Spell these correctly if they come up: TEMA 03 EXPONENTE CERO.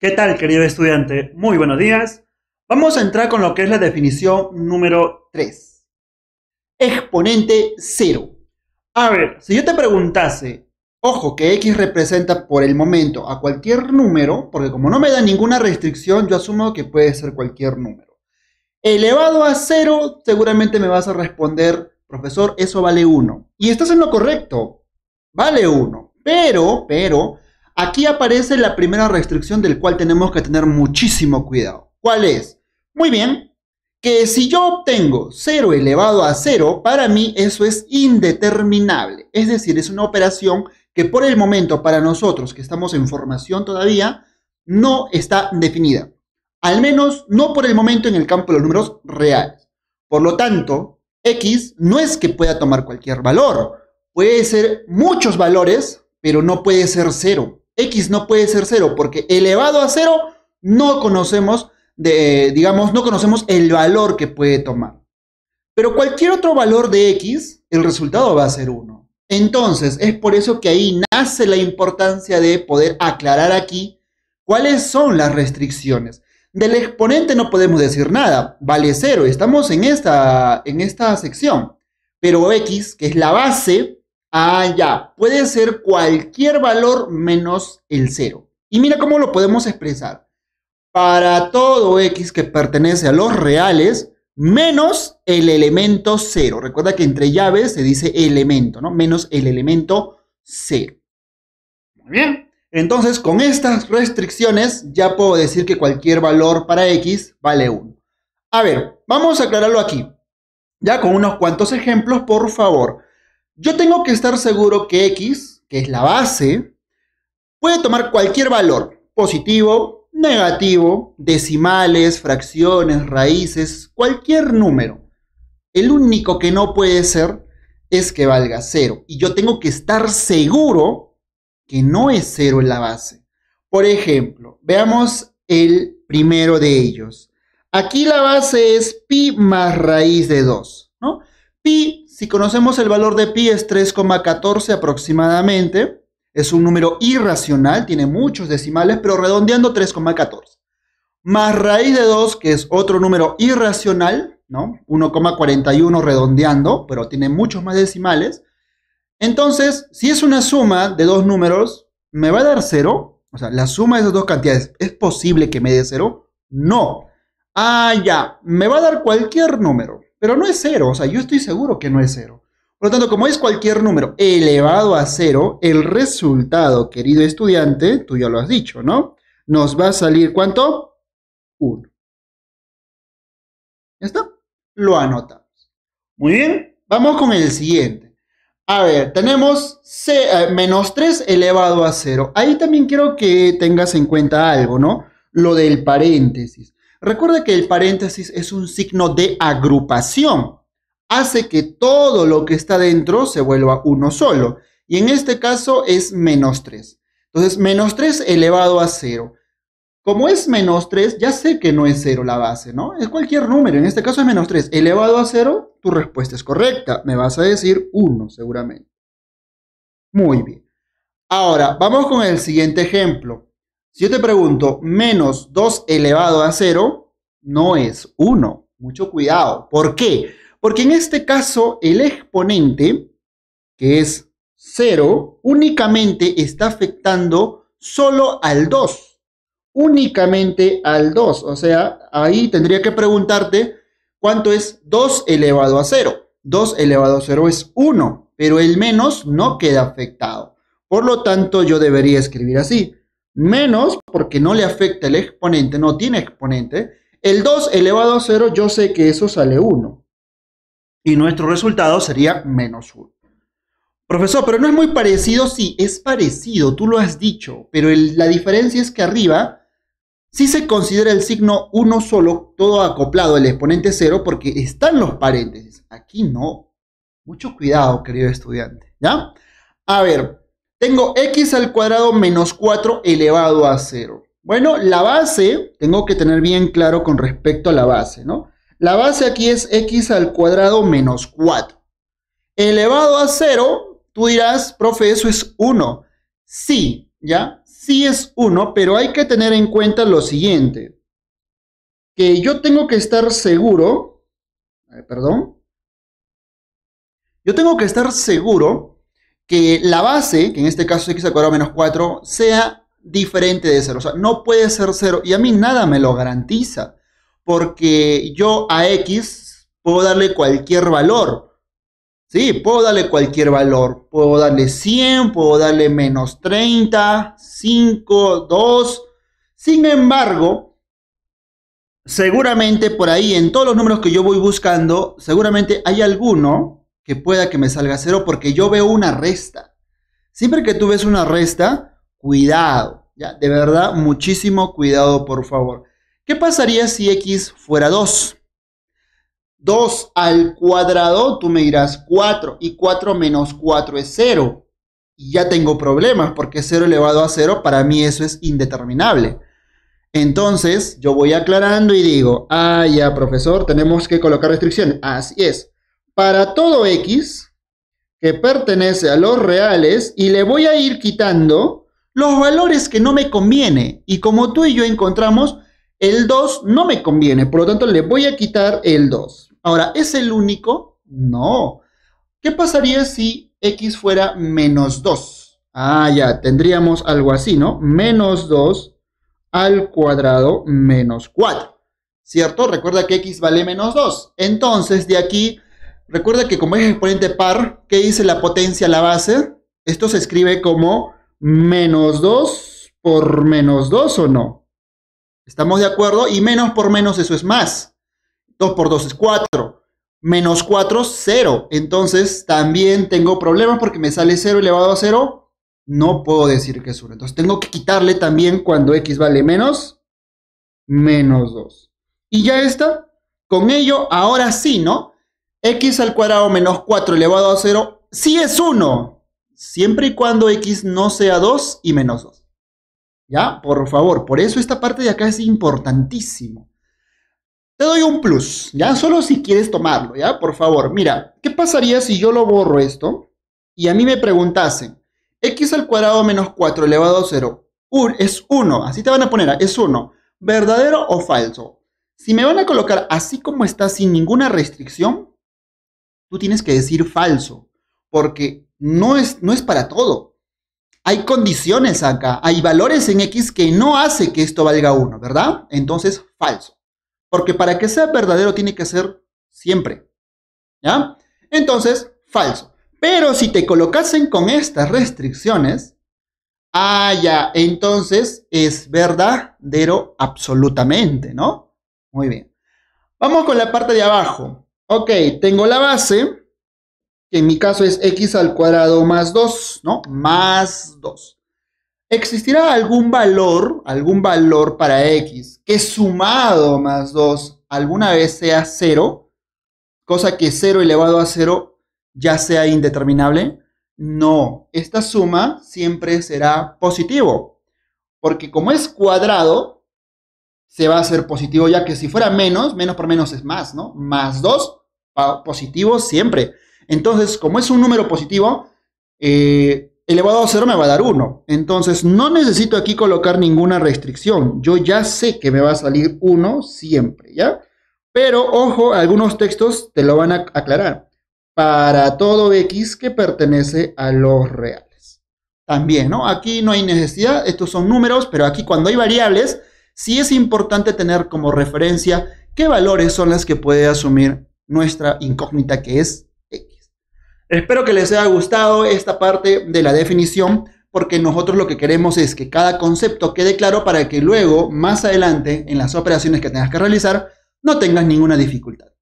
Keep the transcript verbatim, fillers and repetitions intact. ¿Qué tal, querido estudiante? Muy buenos días. Vamos a entrar con lo que es la definición número tres. Exponente cero. A ver, si yo te preguntase, ojo que X representa por el momento a cualquier número, porque como no me da ninguna restricción, yo asumo que puede ser cualquier número. Elevado a cero, seguramente me vas a responder, profesor, eso vale uno. Y estás en lo correcto, vale uno. Pero, pero... aquí aparece la primera restricción del cual tenemos que tener muchísimo cuidado. ¿Cuál es? Muy bien, que si yo obtengo cero elevado a cero, para mí eso es indeterminable. Es decir, es una operación que por el momento para nosotros que estamos en formación todavía, no está definida. Al menos no por el momento en el campo de los números reales. Por lo tanto, X no es que pueda tomar cualquier valor. Puede ser muchos valores, pero no puede ser cero. X no puede ser cero porque elevado a cero no conocemos, de, digamos, no conocemos el valor que puede tomar. Pero cualquier otro valor de X, el resultado va a ser uno. Entonces, es por eso que ahí nace la importancia de poder aclarar aquí cuáles son las restricciones. Del exponente no podemos decir nada, vale cero, estamos en esta, en esta sección. Pero X, que es la base... ah, ya, puede ser cualquier valor menos el cero. Y mira cómo lo podemos expresar. Para todo X que pertenece a los reales, menos el elemento cero. Recuerda que entre llaves se dice elemento, ¿no? Menos el elemento cero. Muy bien. Entonces, con estas restricciones, ya puedo decir que cualquier valor para X vale uno. A ver, vamos a aclararlo aquí. Ya con unos cuantos ejemplos, por favor. Yo tengo que estar seguro que X, que es la base, puede tomar cualquier valor, positivo, negativo, decimales, fracciones, raíces, cualquier número. El único que no puede ser es que valga cero. Y yo tengo que estar seguro que no es cero en la base. Por ejemplo, veamos el primero de ellos. Aquí la base es pi más raíz de dos, ¿no? Pi, si conocemos el valor de pi, es tres coma catorce aproximadamente. Es un número irracional, tiene muchos decimales, pero redondeando tres coma catorce. Más raíz de dos, que es otro número irracional, ¿no? uno coma cuarenta y uno redondeando, pero tiene muchos más decimales. Entonces, si es una suma de dos números, ¿me va a dar cero? O sea, la suma de esas dos cantidades, ¿es posible que me dé cero? No. Ah, ya, me va a dar cualquier número. Pero no es cero, o sea, yo estoy seguro que no es cero. Por lo tanto, como es cualquier número elevado a cero, el resultado, querido estudiante, tú ya lo has dicho, ¿no? Nos va a salir, ¿cuánto? uno. ¿Ya está? Lo anotamos. Muy bien, vamos con el siguiente. A ver, tenemos C, eh, menos tres elevado a cero. Ahí también quiero que tengas en cuenta algo, ¿no? Lo del paréntesis. Recuerda que el paréntesis es un signo de agrupación. Hace que todo lo que está dentro se vuelva uno solo. Y en este caso es menos tres. Entonces, menos tres elevado a cero. Como es menos tres, ya sé que no es cero la base, ¿no? Es cualquier número. En este caso es menos tres. Elevado a cero, tu respuesta es correcta. Me vas a decir uno, seguramente. Muy bien. Ahora, vamos con el siguiente ejemplo. Si yo te pregunto, menos dos elevado a cero, no es uno. Mucho cuidado. ¿Por qué? Porque en este caso, el exponente, que es cero, únicamente está afectando solo al dos. Únicamente al dos. O sea, ahí tendría que preguntarte, ¿cuánto es dos elevado a cero? dos elevado a cero es uno, pero el menos no queda afectado. Por lo tanto, yo debería escribir así. Menos, porque no le afecta el exponente, no tiene exponente. El dos elevado a cero, yo sé que eso sale uno. Y nuestro resultado sería menos uno. Profesor, pero no es muy parecido. Sí, es parecido, tú lo has dicho. Pero el, la diferencia es que arriba sí se considera el signo uno solo, todo acoplado al exponente cero, porque están los paréntesis. Aquí no. Mucho cuidado, querido estudiante. ¿Ya? A ver... tengo X al cuadrado menos cuatro elevado a cero. Bueno, la base, tengo que tener bien claro con respecto a la base, ¿no? La base aquí es X al cuadrado menos cuatro. Elevado a cero, tú dirás, profe, eso es uno. Sí, ¿ya? sí es uno, pero hay que tener en cuenta lo siguiente, que yo tengo que estar seguro, eh, perdón, yo tengo que estar seguro que la base, que en este caso es x al cuadrado menos cuatro, sea diferente de cero, o sea, no puede ser cero, y a mí nada me lo garantiza, porque yo a x puedo darle cualquier valor. Sí, puedo darle cualquier valor, puedo darle cien, puedo darle menos treinta, cinco, dos. Sin embargo, seguramente por ahí, en todos los números que yo voy buscando, seguramente hay alguno que pueda que me salga cero, porque yo veo una resta. Siempre que tú ves una resta, cuidado, ya, de verdad, muchísimo cuidado, por favor. ¿Qué pasaría si x fuera dos? dos al cuadrado, tú me dirás cuatro, y cuatro menos cuatro es cero. Y ya tengo problemas, porque cero elevado a cero, para mí eso es indeterminable. Entonces, yo voy aclarando y digo, ah, ya, profesor, tenemos que colocar restricciones. Así es. Para todo x que pertenece a los reales, y le voy a ir quitando los valores que no me conviene. Y como tú y yo encontramos, el dos no me conviene, por lo tanto le voy a quitar el dos. Ahora, ¿es el único? No. ¿Qué pasaría si x fuera menos dos? Ah, ya, tendríamos algo así, ¿no? Menos dos al cuadrado menos cuatro. ¿Cierto? Recuerda que x vale menos dos. Entonces, de aquí, recuerda que como es exponente par, ¿qué dice la potencia a la base? Esto se escribe como menos dos por menos dos, ¿o no? ¿Estamos de acuerdo? Y menos por menos, eso es más. dos por dos es cuatro, menos cuatro, cero. Entonces, también tengo problemas porque me sale cero elevado a cero. No puedo decir que es uno. Entonces, tengo que quitarle también cuando x vale menos, menos dos. Y ya está. Con ello, ahora sí, ¿no? X al cuadrado menos cuatro elevado a cero, sí es uno. Siempre y cuando x no sea dos y menos dos. ¿Ya? Por favor. Por eso esta parte de acá es importantísimo. Te doy un plus, ¿ya? Solo si quieres tomarlo, ¿ya? Por favor, mira, ¿qué pasaría si yo lo borro esto? Y a mí me preguntasen, x al cuadrado menos cuatro elevado a cero, un, es uno, así te van a poner, es uno, ¿verdadero o falso? Si me van a colocar así como está, sin ninguna restricción, tú tienes que decir falso, porque no es, no es para todo. Hay condiciones acá, hay valores en x que no hace que esto valga uno, ¿verdad? Entonces, falso. Porque para que sea verdadero tiene que ser siempre, ¿ya? Entonces, falso. Pero si te colocasen con estas restricciones, ah, ya, entonces es verdadero absolutamente, ¿no? Muy bien. Vamos con la parte de abajo. Ok, tengo la base, que en mi caso es x al cuadrado más dos, ¿no? Más dos. ¿Existirá algún valor, algún valor para x que sumado más dos alguna vez sea cero? Cosa que cero elevado a cero ya sea indeterminable. No, esta suma siempre será positivo. Porque como es cuadrado, se va a hacer positivo, ya que si fuera menos, menos por menos es más, ¿no? Más dos, positivo siempre. Entonces, como es un número positivo, eh... elevado a cero me va a dar uno. Entonces, no necesito aquí colocar ninguna restricción. Yo ya sé que me va a salir uno siempre, ¿ya? Pero, ojo, algunos textos te lo van a aclarar. Para todo x que pertenece a los reales. También, ¿no? Aquí no hay necesidad. Estos son números, pero aquí cuando hay variables, sí es importante tener como referencia qué valores son las que puede asumir nuestra incógnita, que es espero que les haya gustado esta parte de la definición, porque nosotros lo que queremos es que cada concepto quede claro para que luego, más adelante, en las operaciones que tengas que realizar, no tengas ninguna dificultad.